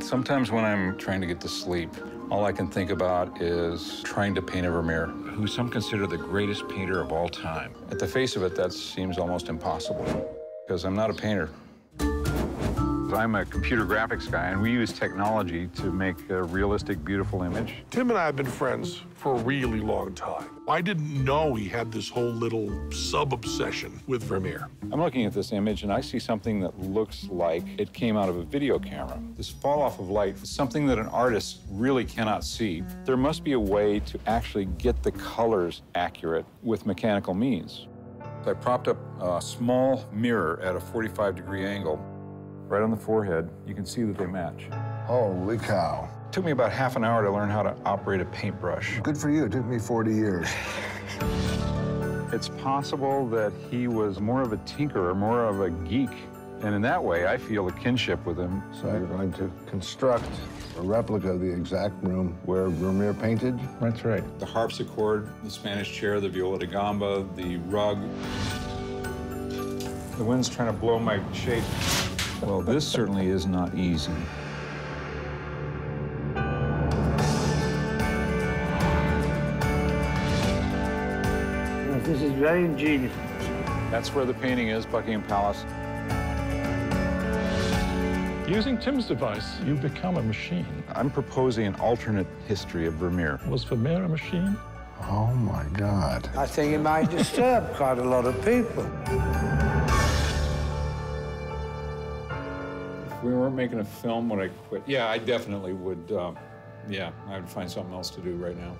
Sometimes when I'm trying to get to sleep, all I can think about is trying to paint a Vermeer, who some consider the greatest painter of all time. At the face of it, that seems almost impossible, because I'm not a painter. I'm a computer graphics guy, and we use technology to make a realistic, beautiful image. Tim and I have been friends for a really long time. I didn't know he had this whole little sub-obsession with Vermeer. I'm looking at this image, and I see something that looks like it came out of a video camera. This fall-off of light is something that an artist really cannot see. There must be a way to actually get the colors accurate with mechanical means. I propped up a small mirror at a 45-degree angle. Right on the forehead, you can see that they match. Holy cow. It took me about half an hour to learn how to operate a paintbrush. Good for you. It took me 40 years. It's possible that he was more of a tinkerer, more of a geek. And in that way, I feel a kinship with him. So you're going to construct a replica of the exact room where Vermeer painted? That's right. The harpsichord, the Spanish chair, the viola de gamba, the rug. The wind's trying to blow my shape. Well, this certainly is not easy. This is very ingenious. That's where the painting is, Buckingham Palace. Using Tim's device, you become a machine. I'm proposing an alternate history of Vermeer. Was Vermeer a machine? Oh, my God. I think it might disturb quite a lot of people. If we weren't making a film, would I quit? Yeah, I definitely would. Yeah, I would find something else to do right now.